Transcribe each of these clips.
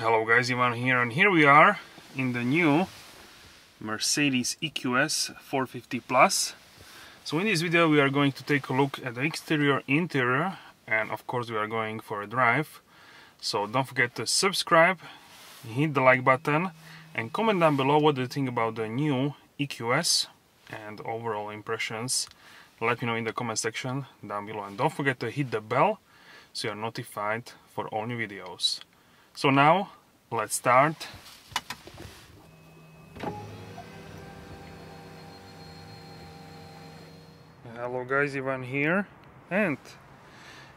Hello guys, Ivan here, and here we are in the new Mercedes EQS 450 plus. So in this video we are going to take a look at the exterior, interior, and of course we are going for a drive. So don't forget to subscribe, hit the like button, and comment down below what do you think about the new EQS and overall impressions. Let me know in the comment section down below, and don't forget to hit the bell so you are notified for all new videos. So now let's start. Hello guys, Ivan here, and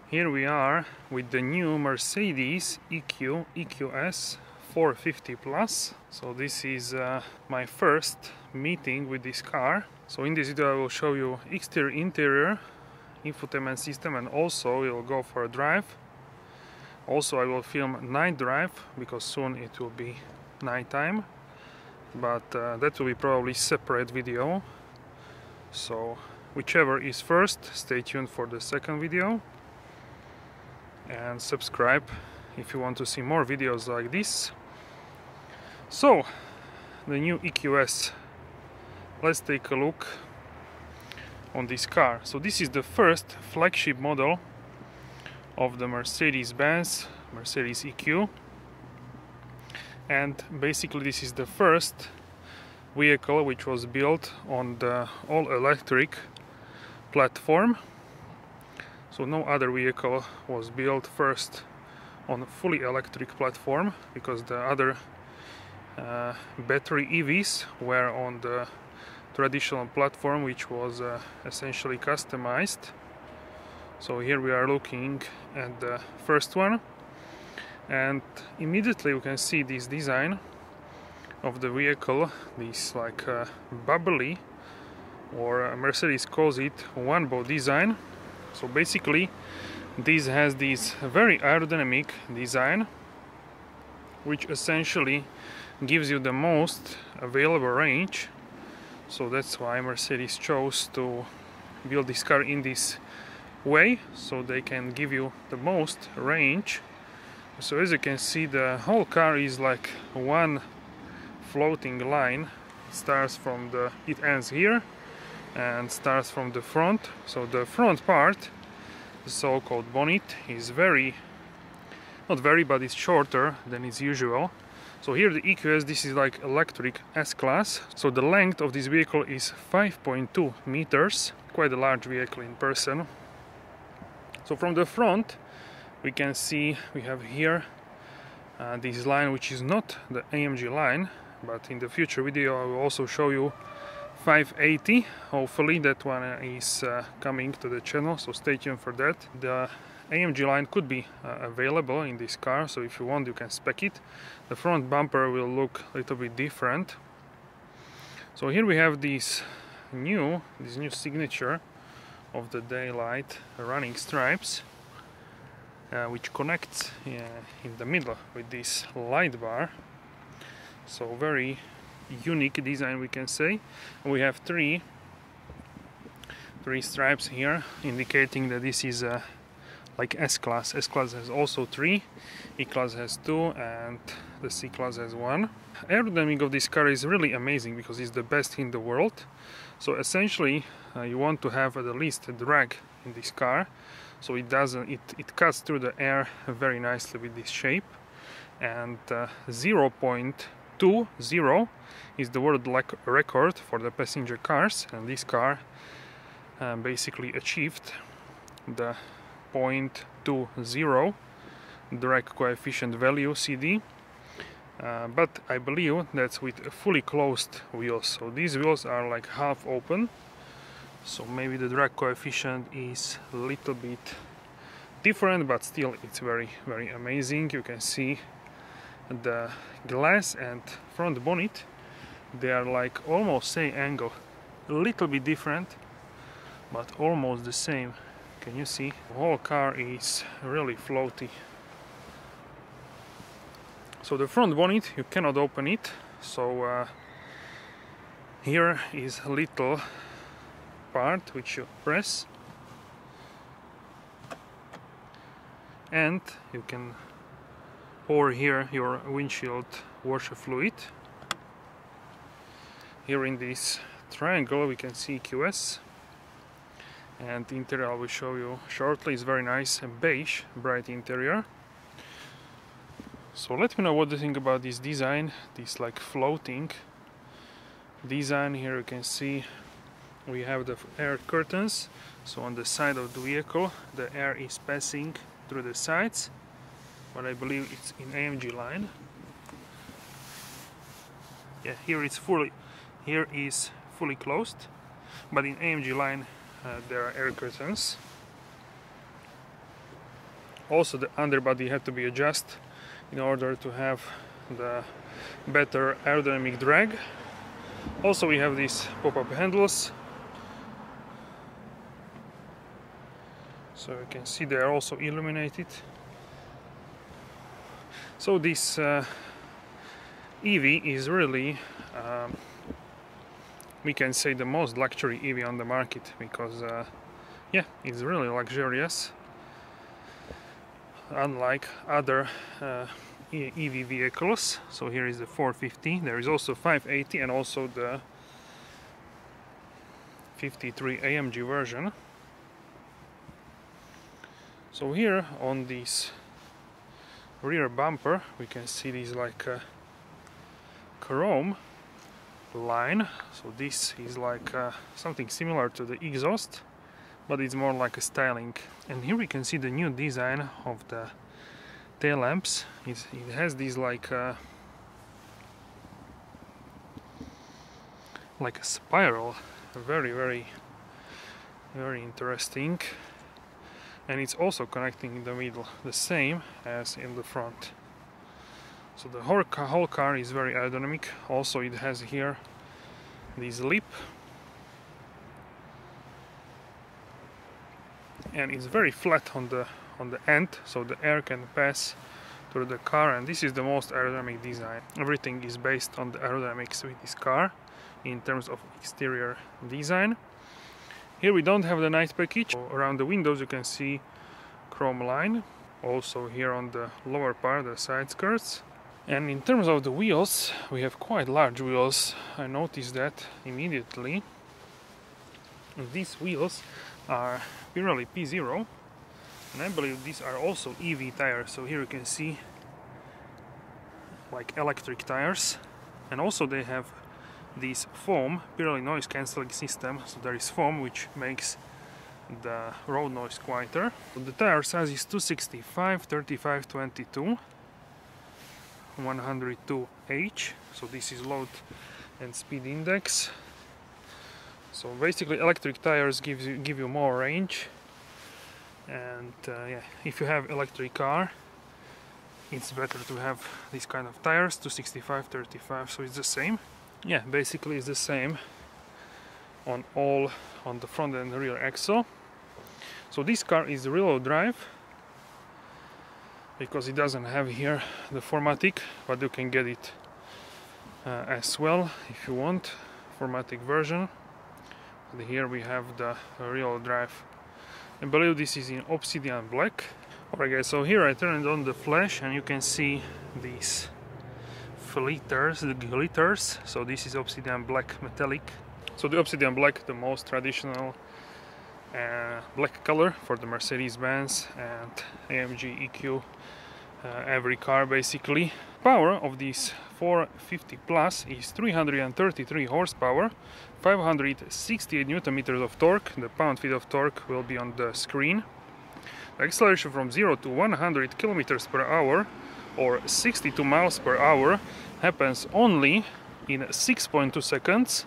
here we are with the new Mercedes EQ EQS 450 plus. So this is my first meeting with this car. So in this video I will show you exterior, interior, infotainment system, and also we will go for a drive. Also I will film night drive, because soon it will be nighttime, but that will be probably separate video. So whichever is first, stay tuned for the second video, and subscribe if you want to see more videos like this. So the new EQS, let's take a look on this car. So this is the first flagship model of the Mercedes-Benz, Mercedes EQ, and basically this is the first vehicle which was built on the all-electric platform. So no other vehicle was built first on a fully electric platform, because the other battery EVs were on the traditional platform, which was essentially customized. So here we are looking at the first one, and immediately we can see this design of the vehicle, this like bubbly, or Mercedes calls it one bow design. So basically this has this very aerodynamic design, which essentially gives you the most available range. So that's why Mercedes chose to build this car in this way, so they can give you the most range. So as you can see, the whole car is like one floating line. It starts from the, it ends here and starts from the front. So the front part, the so-called bonnet, is not very, but it's shorter than is usual. So here the EQS, this is like electric S Class. So the length of this vehicle is 5.2 meters, quite a large vehicle in person. So from the front we can see we have here this line, which is not the AMG line, but in the future video I will also show you 580. Hopefully that one is coming to the channel, so stay tuned for that. The AMG line could be available in this car, so if you want you can spec it. The front bumper will look a little bit different. So here we have this new signature of the daylight running stripes, which connects in the middle with this light bar. So very unique design, we can say. We have three stripes here, indicating that this is a like S-Class. S-Class has also three, E-Class has two, and the C-Class has one. Aerodynamic of this car is really amazing, because it's the best in the world. So essentially you want to have at least a drag in this car, so it doesn't, it cuts through the air very nicely with this shape. And 0.20 is the world record for the passenger cars, and this car basically achieved the 0.20 drag coefficient value, CD, but I believe that's with fully closed wheels. So these wheels are like half open, so maybe the drag coefficient is a little bit different, but still it's very, very amazing. You can see the glass and front bonnet, they are like almost same angle, a little bit different, but almost the same. Can you see? The whole car is really floaty. So the front bonnet, you cannot open it, so here is a little part which you press, and you can Or here your windshield washer fluid. Here in this triangle we can see EQS, and the interior I will show you shortly. It's very nice and beige, bright interior. So let me know what you think about this design, this like floating design. Here you can see we have the air curtains, so on the side of the vehicle the air is passing through the sides, but I believe it's in AMG line. Yeah, here is fully closed, but in AMG line there are air curtains. Also the underbody had to be adjusted in order to have the better aerodynamic drag. Also we have these pop-up handles, so you can see they are also illuminated. So this EV is really, we can say, the most luxury EV on the market, because yeah, it's really luxurious, unlike other EV vehicles. So here is the 450, there is also 580 and also the 53 AMG version. So here on this rear bumper we can see this like chrome line, so this is like something similar to the exhaust, but it's more like a styling. And here we can see the new design of the tail lamps. It has these like a spiral, very, very, very interesting, and it's also connecting in the middle, the same as in the front. So the whole car is very aerodynamic. Also it has here this lip, and it's very flat on the end, so the air can pass through the car, and this is the most aerodynamic design. Everything is based on the aerodynamics with this car in terms of exterior design. Here we don't have the night package. Around the windows you can see chrome line, also here on the lower part, the side skirts. And in terms of the wheels, we have quite large wheels. I noticed that immediately. These wheels are Pirelli P Zero, and I believe these are also EV tires. So here you can see like electric tires, and also they have this foam, Pirelli noise cancelling system. So there is foam which makes the road noise quieter. So the tire size is 265, 35, 22, 102H. So this is load and speed index. So basically electric tires give you more range, and yeah, if you have electric car it's better to have this kind of tires, 265, 35, so it's the same. Yeah, basically it's the same on the front and the rear axle. So this car is rear-wheel drive, because it doesn't have here the 4MATIC, but you can get it as well if you want, 4MATIC version. And here we have the rear-wheel drive. I believe this is in obsidian black. Alright guys, so here I turned on the flash and you can see these flitters, the glitters. So this is obsidian black metallic. So the obsidian black, the most traditional black color for the Mercedes-Benz and AMG EQ, every car basically. Power of this 450 Plus is 333 horsepower, 568 Nm of torque. The pound-feet of torque will be on the screen. Acceleration from 0 to 100 km per hour or 62 miles per hour happens only in 6.2 seconds.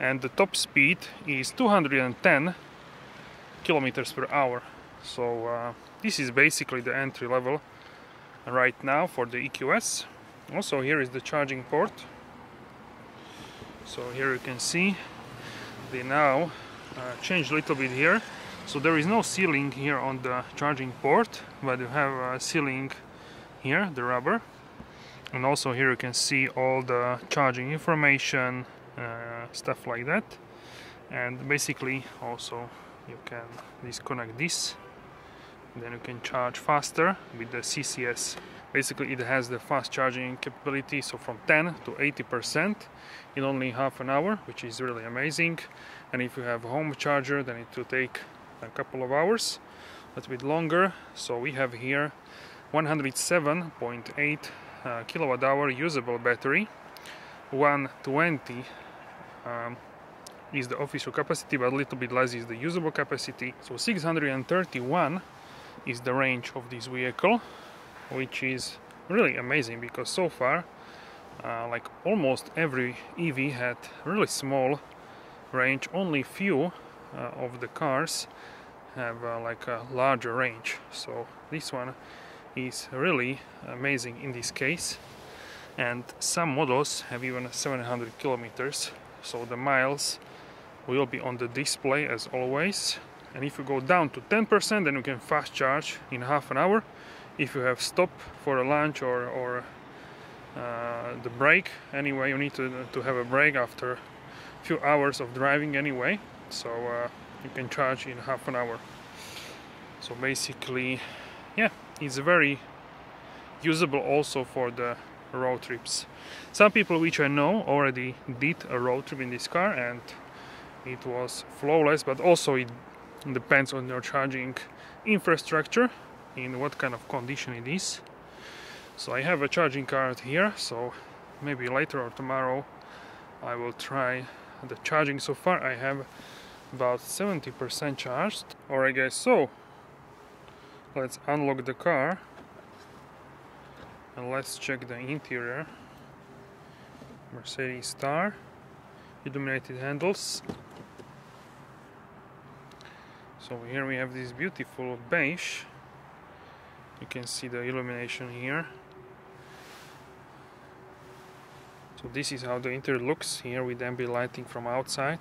And the top speed is 210 kilometers per hour. So this is basically the entry level right now for the EQS. Also here is the charging port. So here you can see they now changed a little bit here. So there is no sealing here on the charging port, but you have a sealing here, the rubber. And also here you can see all the charging information, stuff like that. And basically also you can disconnect this, then you can charge faster with the CCS Basically, it has the fast charging capability, so from 10 to 80% in only half an hour, which is really amazing. And if you have a home charger, then it will take a couple of hours, a little bit longer. So we have here 107.8 kilowatt hour usable battery. 120 is the official capacity, but a little bit less is the usable capacity. So 631 is the range of this vehicle, which is really amazing, because so far like almost every EV had really small range. Only few of the cars have like a larger range, so this one is really amazing in this case. And some models have even 700 kilometers, so the miles will be on the display as always. And if you go down to 10%, then you can fast charge in half an hour. If you have stop for a lunch or the break, anyway, you need to have a break after a few hours of driving anyway, so you can charge in half an hour. So basically, yeah, it's very usable also for the road trips. Some people which I know already did a road trip in this car, and it was flawless, but also it depends on your charging infrastructure, in what kind of condition it is. So I have a charging card here, so maybe later or tomorrow I will try the charging. So far I have about 70% charged. Alright guys, so let's unlock the car and let's check the interior. Mercedes star, illuminated handles. So here we have this beautiful beige. You can see the illumination here. So this is how the interior looks here with ambient lighting from outside.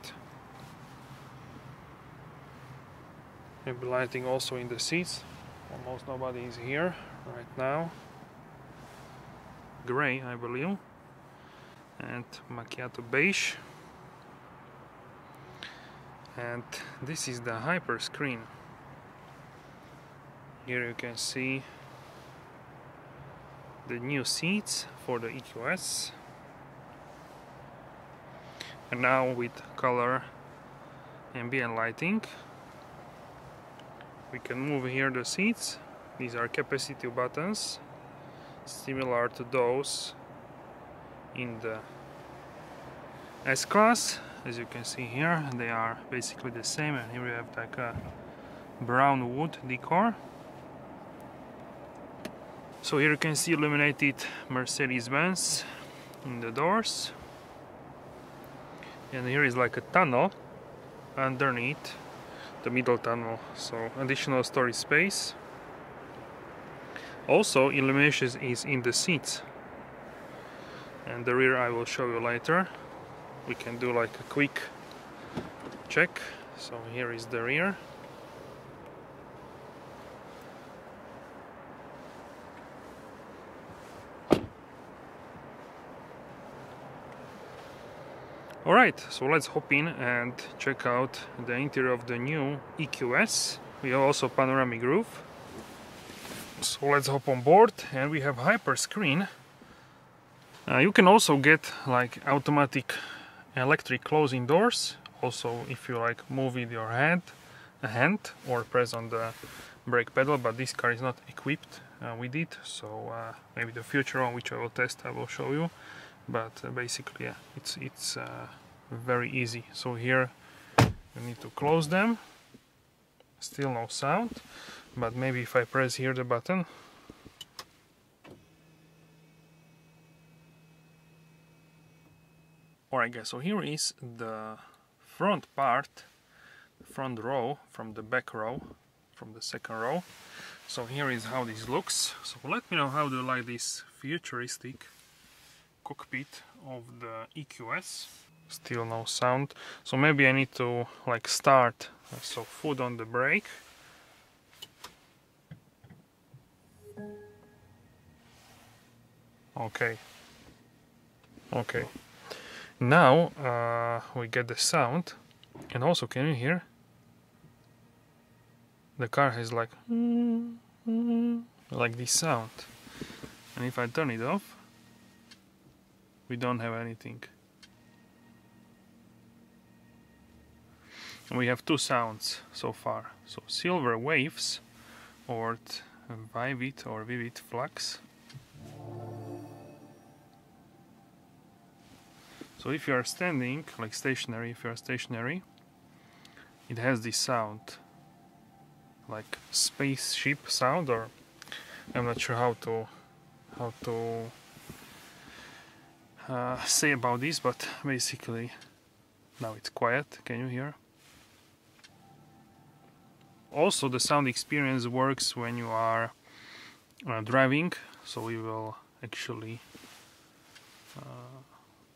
Ambient lighting also in the seats. Almost nobody is here right now. Gray, I believe. And macchiato beige. And this is the HyperScreen. Here you can see the new seats for the EQS, and now with color ambient lighting we can move here the seats. These are capacitive buttons, similar to those in the S Class. As you can see here, they are basically the same, and here we have like a brown wood decor. So here you can see illuminated Mercedes-Benz in the doors, and here is like a tunnel underneath the middle tunnel, so additional storage space. Also illumination is in the seats, and the rear I will show you later. We can do like a quick check. So here is the rear. Alright, so let's hop in and check out the interior of the new EQS. We have also panoramic roof. So let's hop on board, and we have HyperScreen. You can also get like automatic electric closing doors. Also, if you like, move with your hand or press on the brake pedal, but this car is not equipped with it. So maybe the future one, which I will test, I will show you. But basically, yeah, it's very easy. So here you need to close them. Still no sound, but maybe if I press here the button, alright guys, so here is the front part, front row from the back row, from the second row. So here is how this looks. So let me know how do you like this futuristic cockpit of the EQS. Still no sound, so maybe I need to like start. So foot on the brake. Okay. Now we get the sound, and also can you hear? The car has like this sound. And if I turn it off, we don't have anything. And we have two sounds so far. So silver waves or vivid or vivid flux. So if you are standing, like stationary, if you are stationary, it has this sound, like spaceship sound, or I'm not sure how to say about this, but basically now it's quiet. Can you hear? Also, the sound experience works when you are driving, so we will actually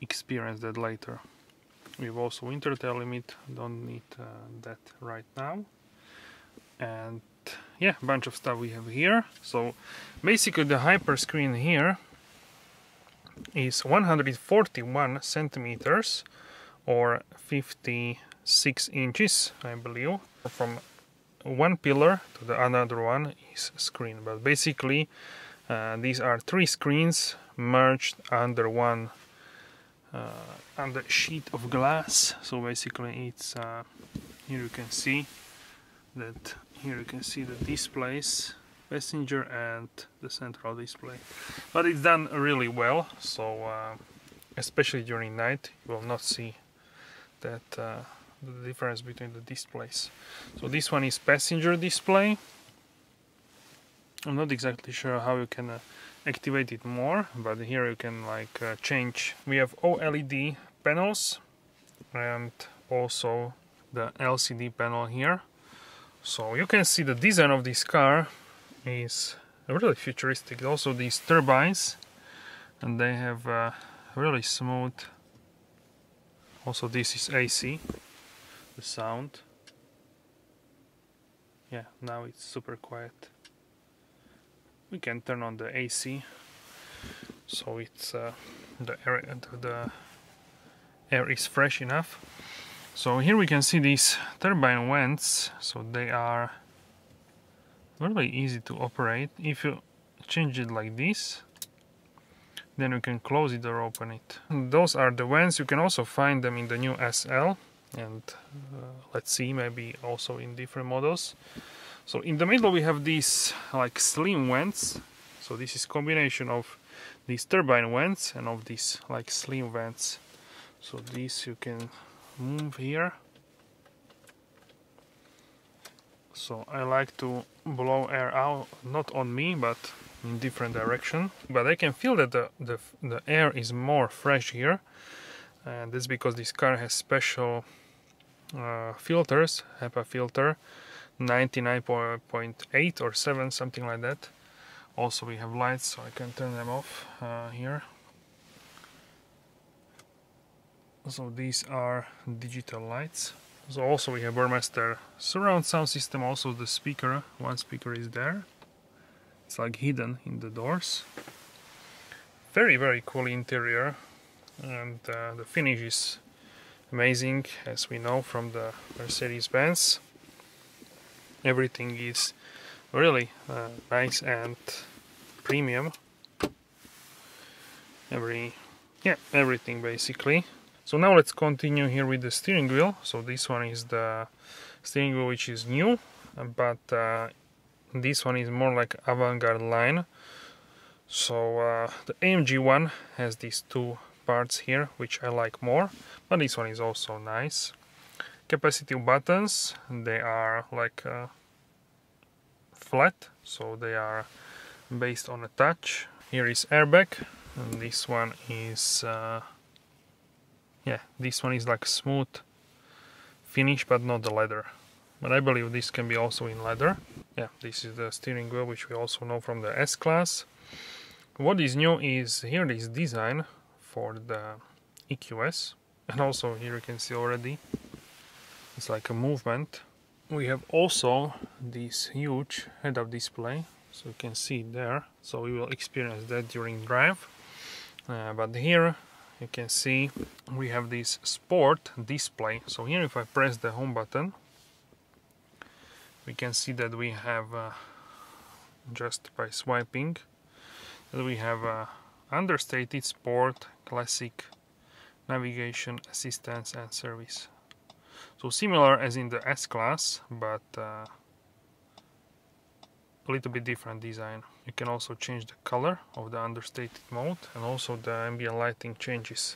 experience that later. We have also intertail limit, don't need that right now. And yeah, a bunch of stuff we have here. So basically the HyperScreen here is 141 centimeters or 56 inches, I believe. From one pillar to the another one is screen, but basically these are three screens merged under one on the sheet of glass. So basically it's here you can see that the displays, passenger and the central display, but it's done really well. So especially during night you will not see that the difference between the displays. So this one is passenger display. I'm not exactly sure how you can activate it more, but here you can like change. We have OLED panels and also the LCD panel here. So you can see the design of this car is really futuristic. Also these turbines, and they have really smooth. Also this is AC, the sound. Yeah, now it's super quiet. We can turn on the AC, so it's the air is fresh enough. So here we can see these turbine vents, so they are really easy to operate. If you change it like this, then you can close it or open it. And those are the vents. You can also find them in the new SL, and let's see, maybe also in different models. So in the middle we have these like slim vents. So this is combination of these turbine vents and of these like slim vents. So this you can move here. So I like to blow air out, not on me, but in different direction. But I can feel that the air is more fresh here, and that's because this car has special filters, HEPA filter. 99.8 or 7, something like that. Also we have lights, so I can turn them off here. So these are digital lights. So also we have Burmester surround sound system. Also the speaker, one speaker is there. It's like hidden in the doors. Very, very cool interior, and the finish is amazing, as we know from the Mercedes-Benz. Everything is really nice and premium. Everything basically. So now let's continue here with the steering wheel. So this one is the steering wheel which is new, but this one is more like avant-garde line. So the AMG one has these two parts here which I like more, but this one is also nice. Capacitive buttons, they are like flat, so they are based on a touch. Here is airbag, and this one is like smooth finish, but not the leather. But I believe this can be also in leather. Yeah, this is the steering wheel which we also know from the S Class. What is new is here this design for the EQS, and also here you can see already it's like a movement. We have also this huge head-up display, so you can see it there. So we will experience that during drive. But here you can see we have this sport display. So here if I press the home button, we can see that we have just by swiping that we have a understated sport, classic, navigation, assistance and service. So similar as in the S class, but a little bit different design. You can also change the color of the understated mode, and also the ambient lighting changes.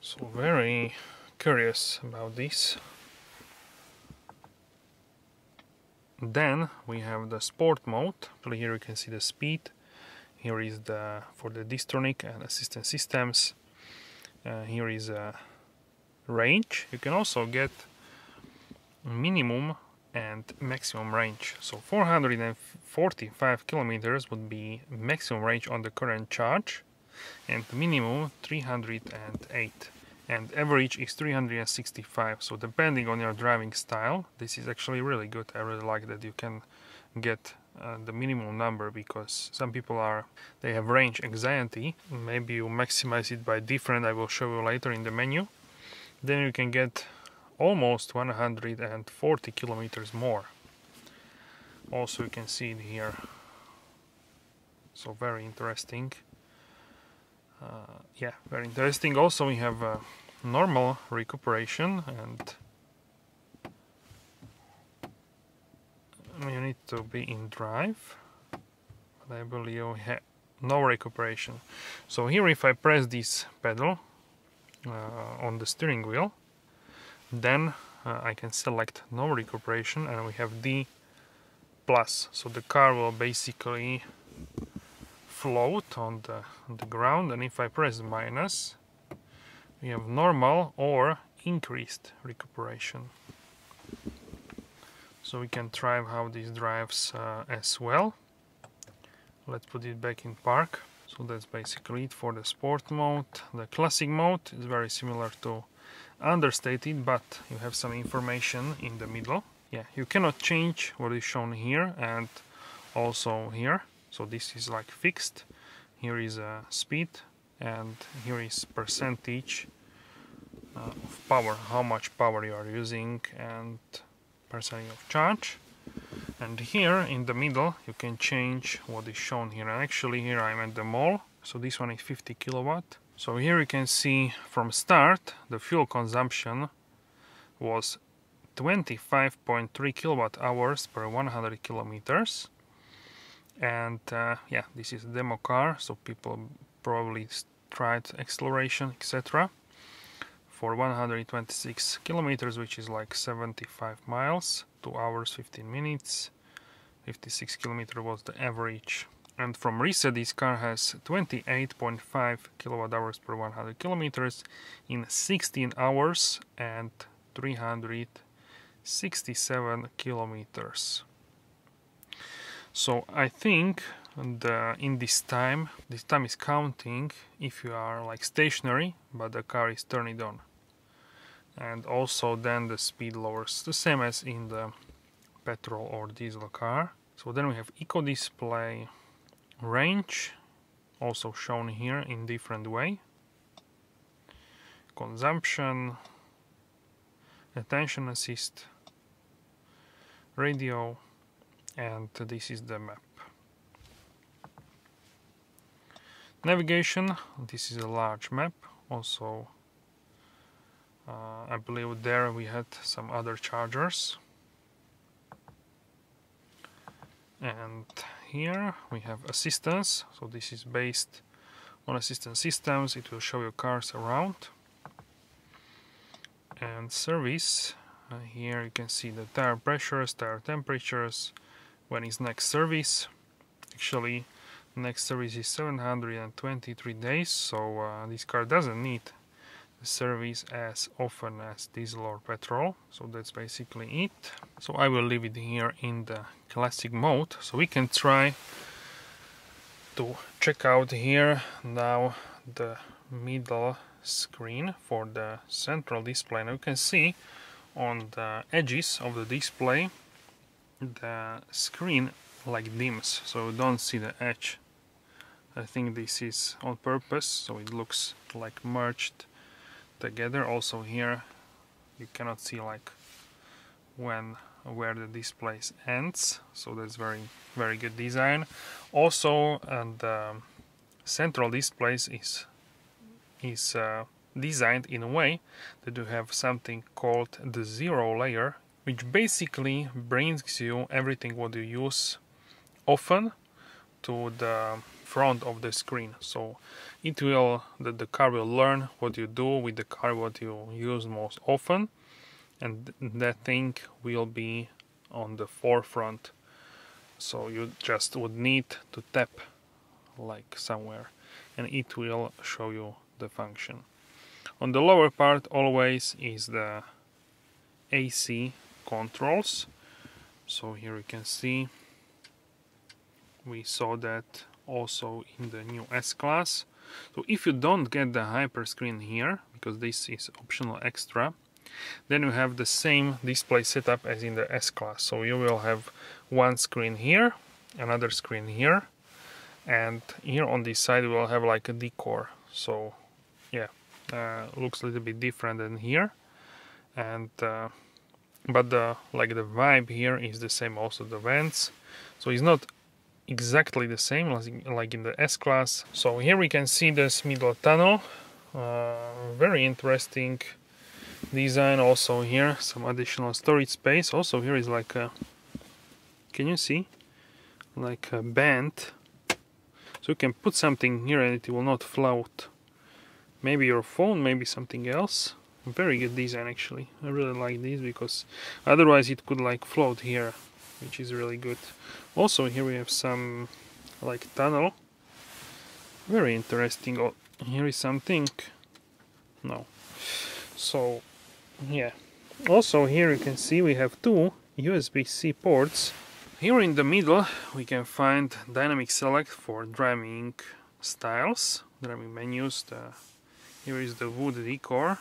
So very curious about this. Then we have the sport mode. Actually here you can see the speed. Here is the for the Distronic and assistance systems. Here is a range. You can also get minimum and maximum range. So 445 kilometers would be maximum range on the current charge, and minimum 308, and average is 365. So depending on your driving style, this is actually really good. I really like that you can get the minimum number, because some people have range anxiety. Maybe you maximize it by different, I will show you later in the menu. Then you can get almost 140 kilometers more. Also you can see it here, so very interesting. Yeah, very interesting. Also we have normal recuperation, and you need to be in drive, but I believe we have no recuperation. So here if I press this pedal on the steering wheel, then I can select no recuperation, and we have D plus, so the car will basically float on the ground. And if I press minus, we have normal or increased recuperation. So we can try how this drives as well. Let's put it back in park. So that's basically it for the sport mode. The classic mode is very similar to understated, but you have some information in the middle. Yeah, you cannot change what is shown here and also here, so this is like fixed. Here is a speed, and here is percentage of power, how much power you are using, and percentage of charge. And here in the middle you can change what is shown here. And actually here I'm at the mall, so this one is 50 kilowatt. So here you can see from start the fuel consumption was 25.3 kilowatt hours per 100 kilometers. And yeah, this is a demo car, so people probably tried acceleration, etc. for 126 kilometers, which is like 75 miles, 2 hours, 15 minutes, 56 kilometers was the average. And from reset, this car has 28.5 kilowatt hours per 100 kilometers in 16 hours and 367 kilometers. So I think in this time is counting if you are like stationary, but the car is turned on. And also then the speed lowers, the same as in the petrol or diesel car. So then we have eco display. Range also shown here in different way, consumption, attention assist, radio, and this is the map. Navigation, this is a large map. Also I believe there we had some other chargers. And here we have assistance, so this is based on assistance systems. It will show you cars around. And service, here you can see the tire pressures, tire temperatures, when is next service. Actually next service is 723 days, so this car doesn't need the service as often as diesel or petrol. So that's basically it. So I will leave it here in the classic mode, so we can try to check out here now the middle screen for the central display. Now you can see on the edges of the display the screen like dims, so you don't see the edge. I think this is on purpose, so it looks like merged together. Also here you cannot see like when where the display ends, so that's very good design. Also, the central display is designed in a way that you have something called the zero layer, which basically brings you everything what you use often to the front of the screen. So it will, the car will learn what you do with the car, what you use most often, and that thing will be on the forefront. So you just would need to tap like somewhere and it will show you the function. On the lower part always is the AC controls. So here you can see, we saw that also in the new S Class. So if you don't get the HyperScreen here, because this is optional extra, then you have the same display setup as in the S Class. So you will have one screen here, another screen here, and here on this side we will have like a decor. So yeah, looks a little bit different than here, and but the vibe here is the same. Also the vents, so it's not exactly the same like in the S Class. So here we can see this middle tunnel, very interesting design. Also here some additional storage space. Also here is like a, can you see, like a band, so you can put something here and it will not float, maybe your phone, maybe something else. Very good design actually, I really like this, because otherwise it could like float here, which is really good. Also here we have some like tunnel, very interesting. Oh, here is something, no, so yeah. Also here you can see we have two USB-C ports. Here in the middle we can find dynamic select for driving styles, driving menus. Here is the wood decor,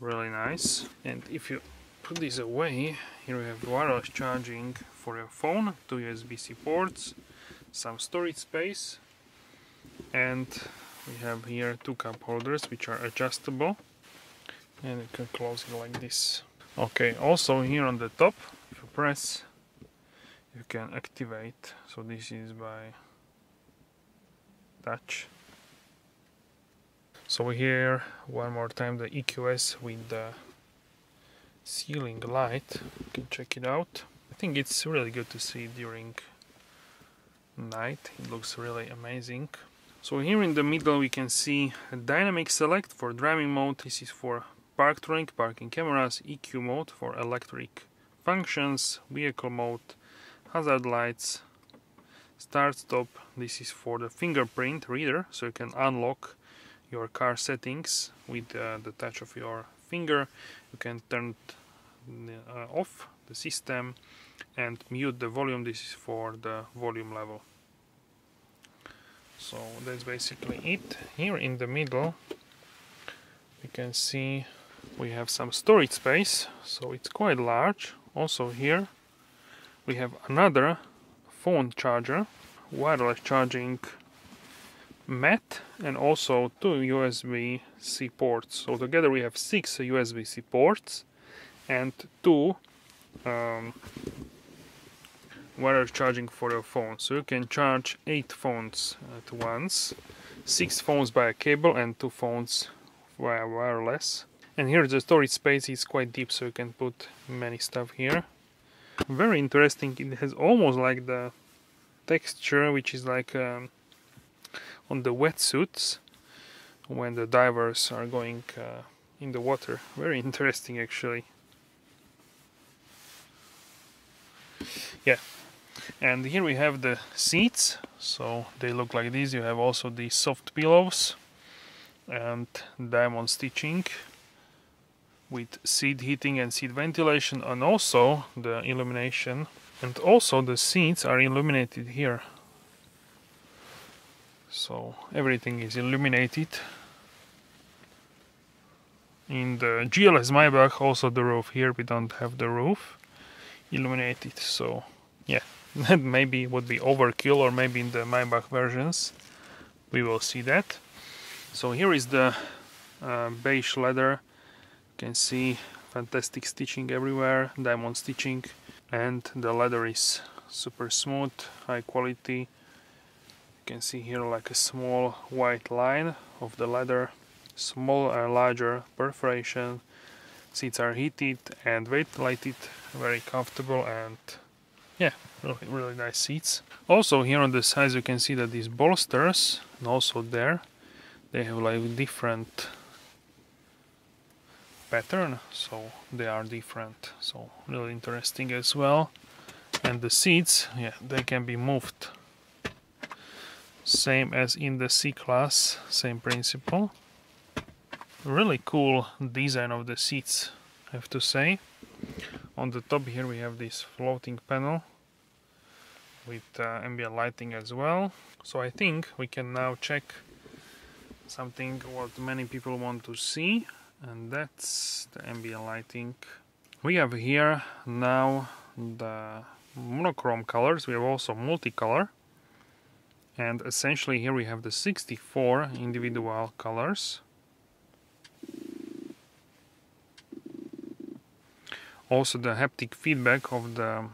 really nice. And if you put this away, here we have wireless charging for your phone, two USB-C ports, some storage space, and we have here two cup holders which are adjustable, and you can close it like this. Okay, also here on the top, if you press, you can activate. So this is by touch. So here one more time the EQS with the ceiling light, you can check it out. I think it's really good to see during night, it looks really amazing. So here in the middle we can see a dynamic select for driving mode. This is for parking cameras, EQ mode for electric functions, vehicle mode, hazard lights, start stop. This is for the fingerprint reader, so you can unlock your car settings with the touch of your finger. You can turn off the system and mute the volume. This is for the volume level. So that's basically it. Here in the middle you can see we have some storage space, so it's quite large. Also here we have another phone charger, wireless charging mat, and also two USB-C ports. So together we have 6 USB-C ports and two wireless charging for your phone. So you can charge 8 phones at once, 6 phones by a cable and 2 phones via wireless. And here the storage space is quite deep, so you can put many stuff here. Very interesting, it has almost like the texture which is like on the wetsuits when the divers are going in the water. Very interesting actually. Yeah, and here we have the seats, so they look like this. You have also the soft pillows and diamond stitching with seat heating and seat ventilation, and also the illumination. And also the seats are illuminated here, so everything is illuminated. In the GLS Maybach also the roof, here we don't have the roof illuminated, so yeah, that maybe would be overkill, or maybe in the Maybach versions we will see that. So here is the beige leather, you can see fantastic stitching everywhere, diamond stitching, and the leather is super smooth, high quality. You can see here like a small white line of the leather, small and larger perforation. Seats are heated and ventilated, very comfortable, and yeah, really nice seats. Also here on the sides you can see that these bolsters, and also there, they have like different pattern, so they are different, so really interesting as well. And the seats, yeah, they can be moved, same as in the C-Class, same principle. Really cool design of the seats, I have to say. On the top here we have this floating panel with ambient lighting as well. So I think we can now check something what many people want to see, and that's the ambient lighting. We have here now the monochrome colors, we have also multicolor, and essentially here we have the 64 individual colors. Also the haptic feedback of the,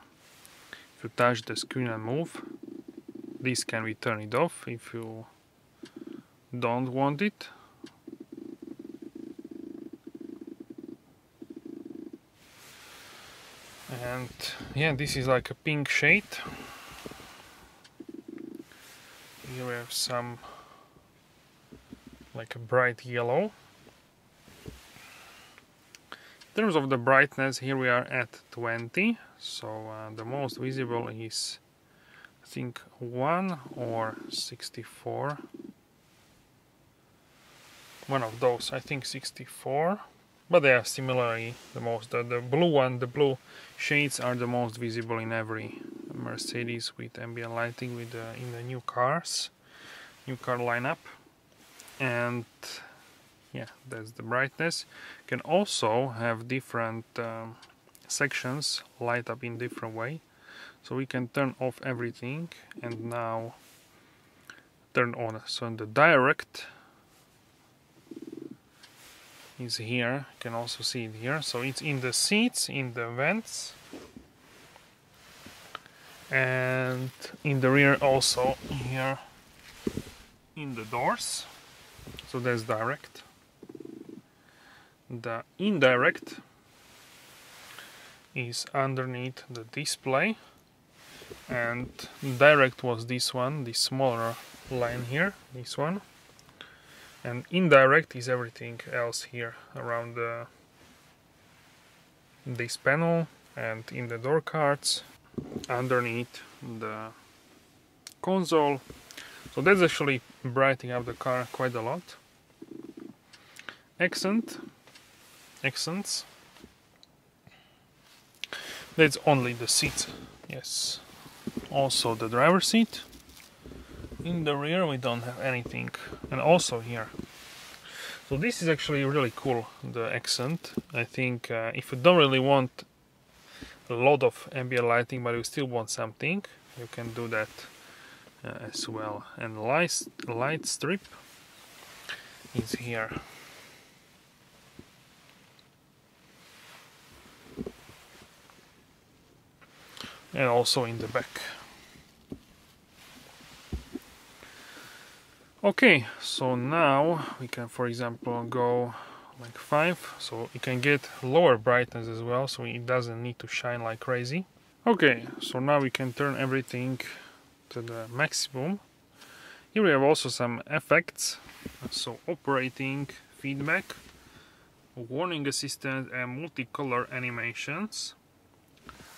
if you touch the screen and move, this can be turned off if you don't want it. And yeah, this is like a pink shade. Here we have some like a bright yellow. In terms of the brightness, here we are at 20, so the most visible is I think 1 or 64, one of those, I think 64, but they are similarly the most, the blue one, the blue shades are the most visible in every Mercedes with ambient lighting with in the new cars, new car lineup. And yeah, that's the brightness. You can also have different sections light up in different way, so we can turn off everything and now turn on. So the direct is here, you can also see it here, so it's in the seats, in the vents, and in the rear also here in the doors, so that's direct. The indirect is underneath the display, and direct was this one, this smaller line here, this one, and indirect is everything else here around the, this panel and in the door cards, underneath the console. So that's actually brightening up the car quite a lot. Accents. That's only the seat, yes. Also the driver's seat. In the rear we don't have anything, and also here. So this is actually really cool, the accent. I think if you don't really want a lot of ambient lighting but you still want something, you can do that as well. And light strip is here. And also in the back. Okay, so now we can, for example, go like 5, so you can get lower brightness as well, so it doesn't need to shine like crazy. Okay, so now we can turn everything to the maximum. Here we have also some effects, so operating feedback, warning assistant, and multicolor animations.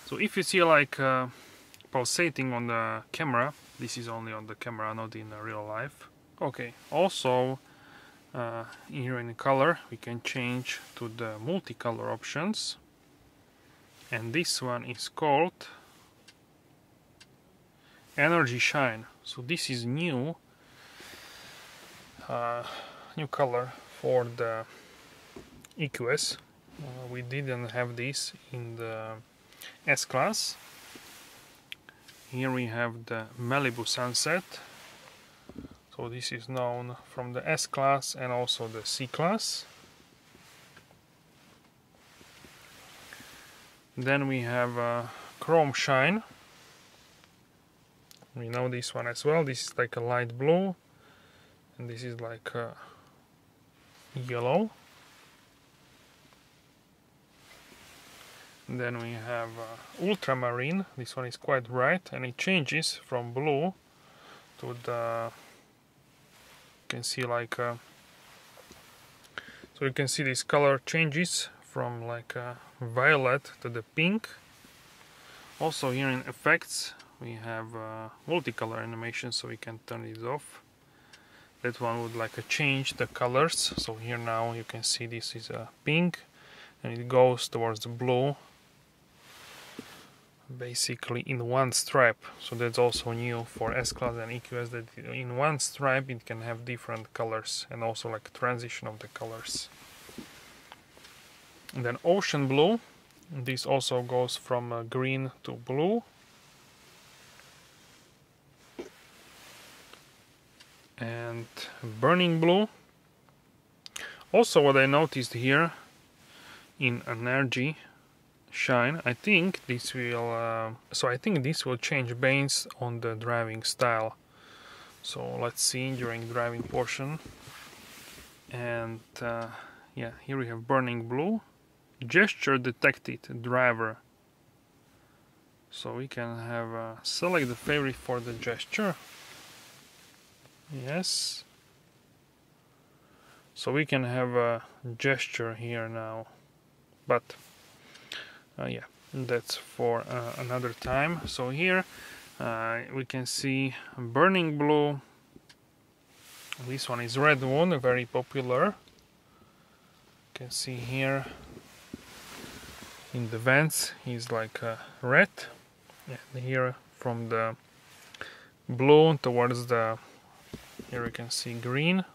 So if you see like pulsating on the camera, this is only on the camera, not in real life. Okay, also here in color we can change to the multicolor options, and this one is called energy shine. So this is new new color for the EQS. We didn't have this in the S Class. Here we have the Malibu Sunset, so this is known from the S Class and also the C Class. Then we have chrome shine. We know this one as well. This is like a light blue, and this is like yellow. And then we have ultramarine. This one is quite bright, and it changes from blue to the. You can see like so you can see this color changes from like violet to the pink. Also here in effects we have multicolor animation, so we can turn it off. That one would like change the colors. So here now you can see this is a pink, and it goes towards the blue, basically in one stripe. So that's also new for S-Class and EQS, that in one stripe it can have different colors, and also like transition of the colors. And then ocean blue, this also goes from green to blue. And burning blue. Also what I noticed here in energy shine, I think this will I think this will change based on the driving style. So let's see during driving portion. And yeah, here we have burning blue, gesture detected driver. So we can have select the favorite for the gesture. Yes, so we can have a gesture here now, but yeah, that's for another time. So here we can see burning blue. This one is red one, very popular. You can see here in the vents is like red, and here from the blue towards the, here we can see green.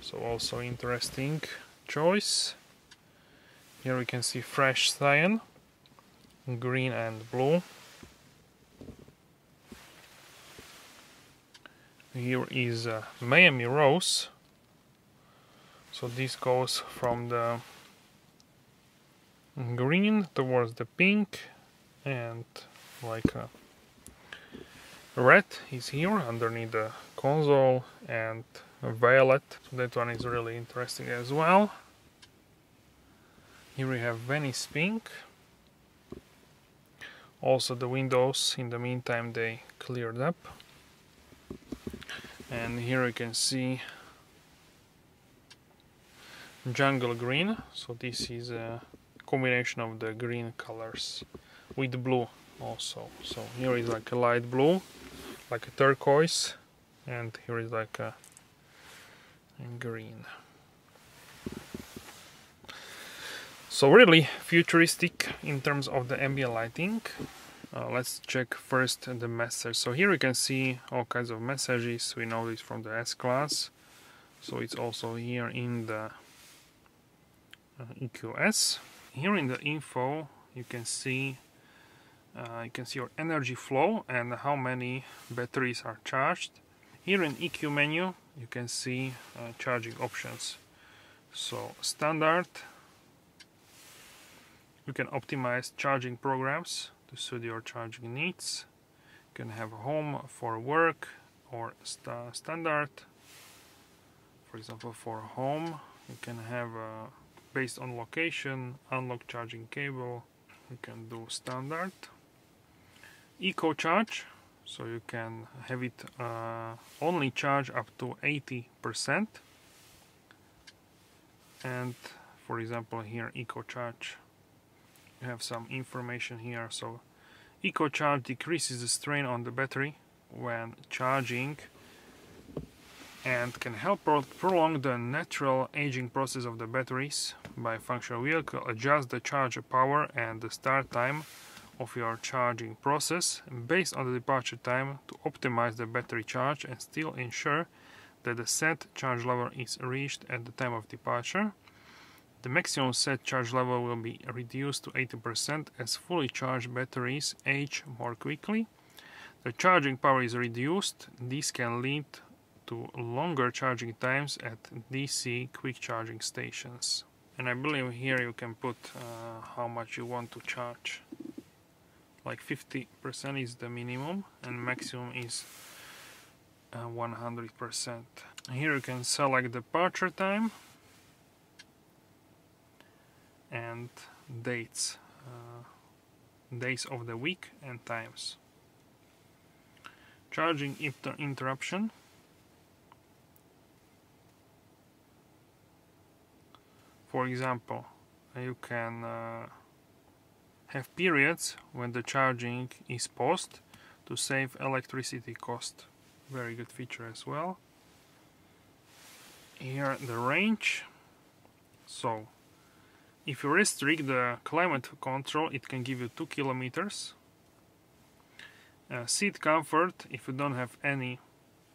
So also interesting choice. Here we can see fresh cyan, green and blue. Here is Miami Rose. So this goes from the green towards the pink, and like a red is here underneath the console, and violet. So that one is really interesting as well. Here we have Venice pink. Also the windows, in the meantime, they cleared up. And here you can see jungle green. So this is a combination of the green colors with blue also. So here is like a light blue, like a turquoise, and here is like a green. So really futuristic in terms of the ambient lighting. Let's check first the message. So here you can see all kinds of messages. We know this from the S-Class. So it's also here in the EQS. Here in the info you can see your energy flow and how many batteries are charged. Here in EQ menu you can see charging options. So standard. You can optimize charging programs to suit your charging needs. You can have home for work or standard. For example, for home, you can have based on location, unlock charging cable. You can do standard. Eco charge, so you can have it only charge up to 80%. And for example, here eco charge. Have some information here. So eco charge decreases the strain on the battery when charging and can help prolong the natural aging process of the batteries by functional vehicle. Adjust the charger power and the start time of your charging process based on the departure time to optimize the battery charge and still ensure that the set charge level is reached at the time of departure. The maximum set charge level will be reduced to 80% as fully charged batteries age more quickly. The charging power is reduced. This can lead to longer charging times at DC quick charging stations. And I believe here you can put how much you want to charge. Like 50% is the minimum and maximum is 100%. Here you can select the departure time and dates, days of the week and times. Charging interruption. For example, you can have periods when the charging is paused to save electricity cost. Very good feature as well. Here the range. So if you restrict the climate control, it can give you 2 kilometers. Seat comfort, if you don't have any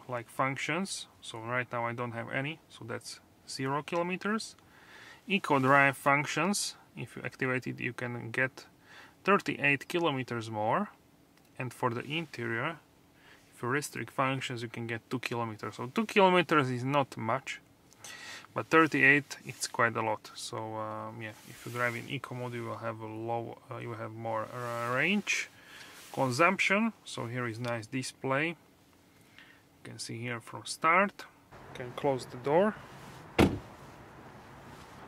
like functions, so right now I don't have any, so that's 0 kilometers. Eco drive functions, if you activate it you can get 38 kilometers more, and for the interior, if you restrict functions you can get 2 kilometers. So 2 kilometers is not much, but 38 it's quite a lot. So yeah, if you drive in eco mode you will have a low, you will have more range. Consumption, so here is nice display. You can see here from start. You can close the door.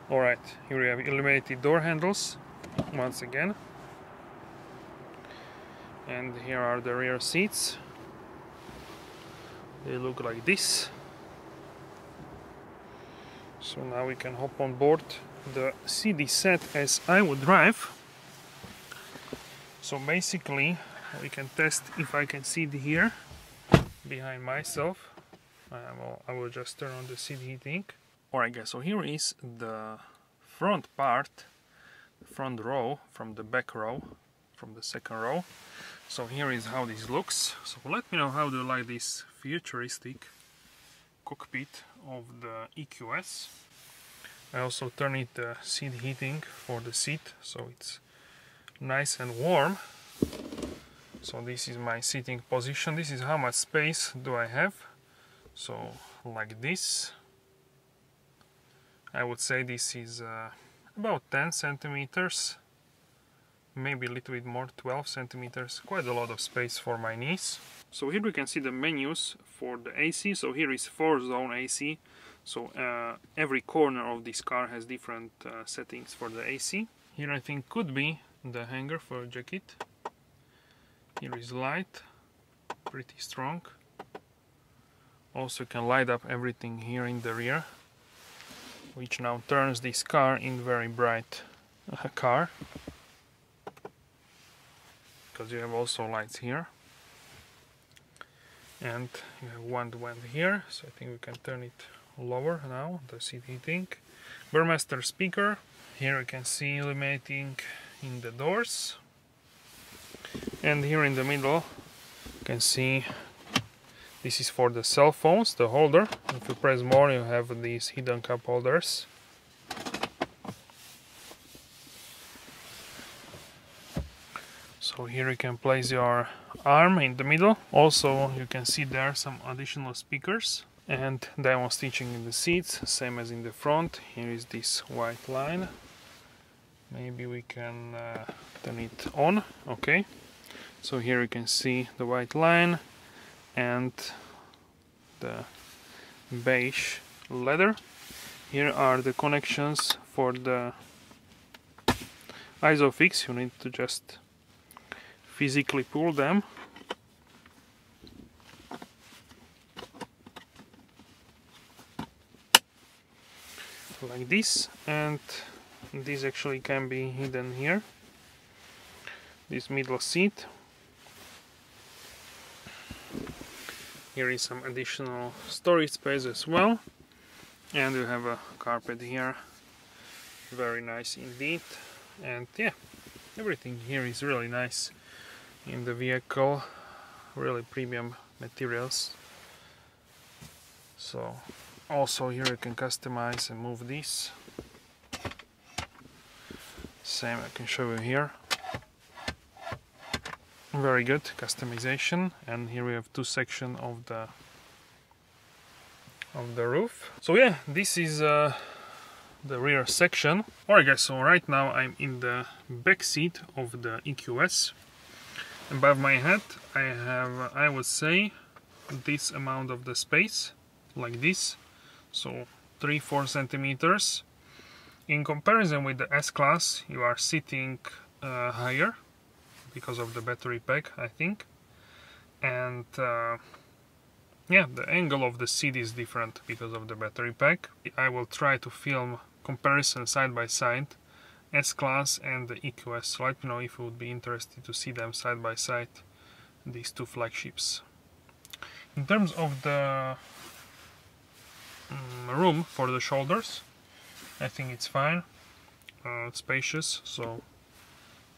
Alright, here we have illuminated door handles once again. And here are the rear seats. They look like this. So now we can hop on board the CD set as I would drive. So basically we can test if I can sit here behind myself. I will just turn on the seat heating. Alright guys, so here is the front part, front row from the back row, from the second row. So here is how this looks. So let me know how do you like this futuristic cockpit of the EQS. I also turn it the seat heating for the seat, so it's nice and warm. So this is my sitting position. This is how much space do I have. So like this, I would say this is about 10 centimeters, maybe a little bit more, 12 centimeters. Quite a lot of space for my knees. So here we can see the menus for the AC. So here is 4-zone AC, so every corner of this car has different settings for the AC. Here I think could be the hanger for a jacket. Here is light, pretty strong. Also can light up everything here in the rear, which now turns this car in very bright car, because you have also lights here and you have one here. So I think we can turn it lower now, the seat heating. Burmester speaker. Here you can see illuminating in the doors, and here in the middle you can see this is for the cell phones, the holder. If you press more you have these hidden cup holders. So here you can place your arm in the middle. Also you can see there are some additional speakers and diamond stitching in the seats, same as in the front. Here is this white line. Maybe we can turn it on. Okay, so here you can see the white line and the beige leather. Here are the connections for the ISOFIX. You need to just physically pull them. Like this, and this actually can be hidden here, this middle seat. Here is some additional storage space as well, and you have a carpet here, very nice indeed. And yeah, everything here is really nice in the vehicle, really premium materials. So also here you can customize and move this. Same I can show you here. Very good customization. And here we have two sections of the roof. So yeah, this is the rear section. Alright guys, so right now I'm in the back seat of the EQS. Above my head I have, I would say, this amount of the space, like this, so 3–4 centimeters. In comparison with the S Class, you are sitting higher because of the battery pack, I think, and yeah, the angle of the seat is different because of the battery pack. I will try to film comparison side by side, S Class and the EQS, so let me know if you would be interested to see them side by side, these two flagships. In terms of the room for the shoulders, I think it's fine, it's spacious, so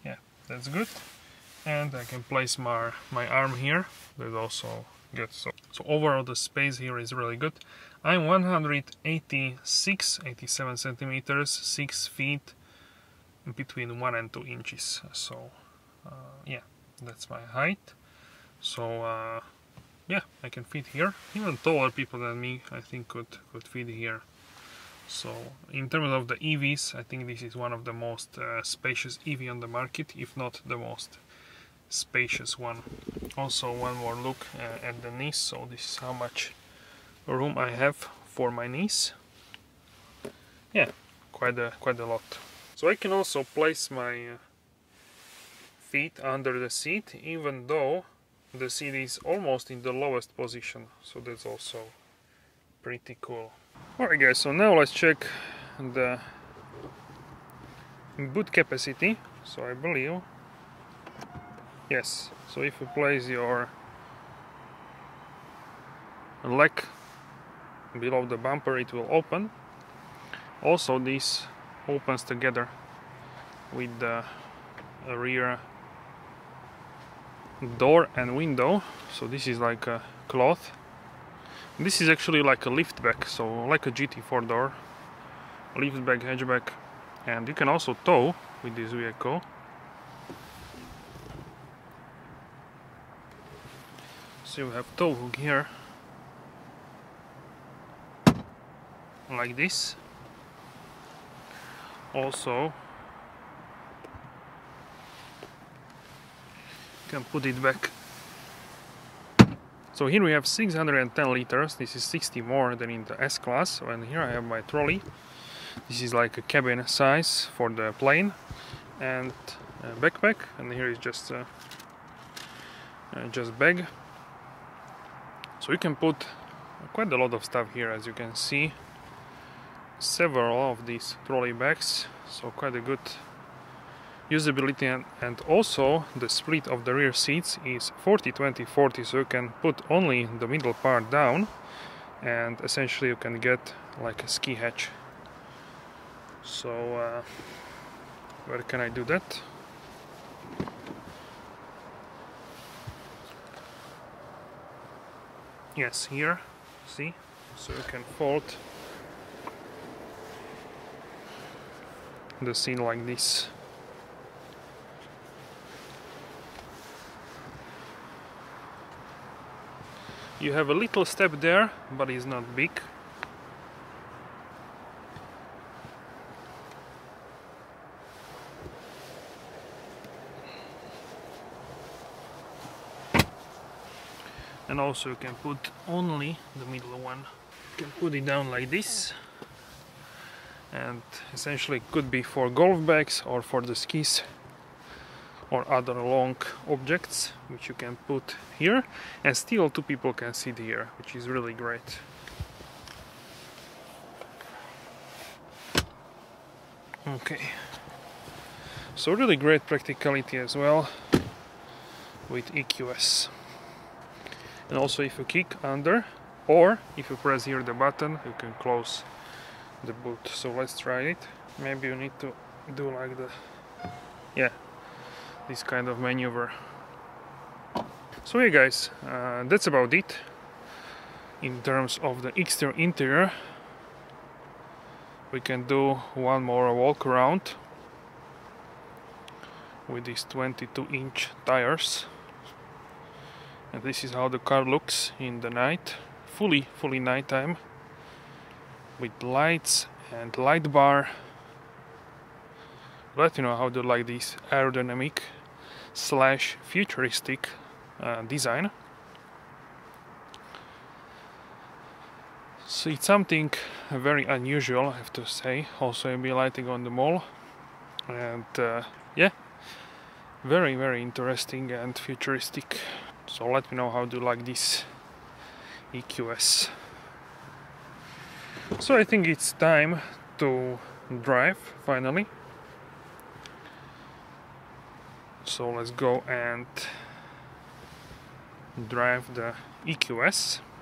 yeah, that's good. And I can place my arm here, that's also good. So overall the space here is really good. I'm 187 centimeters, 6 feet, between 1 and 2 inches, so yeah, that's my height. So yeah, I can fit here. Even taller people than me, I think, could fit here. So in terms of the EVs, I think this is one of the most spacious EV on the market, if not the most spacious one. Also, one more look at the knees. So this is how much room I have for my knees. Yeah, quite a lot. So I can also place my feet under the seat, even though the seat is almost in the lowest position, so that's also pretty cool. Alright guys, so now let's check the boot capacity. So I believe, yes, so if you place your leg below the bumper, it will open. Also this opens together with the rear door and window, so this is like a cloth. This is actually like a liftback, so like a GT4 door, liftback, hatchback, and you can also tow with this vehicle. So you have tow hook here, like this. Also, can put it back. So here we have 610 liters, this is 60 more than in the S Class, and here I have my trolley. This is like a cabin size for the plane, and a backpack, and here is just bag. So you can put quite a lot of stuff here, as you can see, several of these trolley bags, so quite a good usability. And also the split of the rear seats is 40–20–40, so you can put only the middle part down and essentially you can get like a ski hatch. So where can I do that? Yes, here, see, so you can fold the seat like this. You have a little step there, but it's not big. And also you can put only the middle one. You can put it down like this. And essentially it could be for golf bags or for the skis or other long objects, which you can put here, and still 2 people can sit here, which is really great. Okay, so really great practicality as well with EQS. And also if you kick under, or if you press here the button, you can close the boot. So let's try it. Maybe you need to do like the, yeah, this kind of maneuver. So yeah guys, that's about it in terms of the exterior interior. We can do one more walk around with these 22-inch tires, and this is how the car looks in the night, fully nighttime, with lights and light bar. Let you know how to like this aerodynamic slash futuristic design. So it's something very unusual, I have to say. Also I'll be lighting on the mall, and yeah, very interesting and futuristic. So let me know how to like this EQS. So I think it's time to drive finally. So let's go and drive the EQS.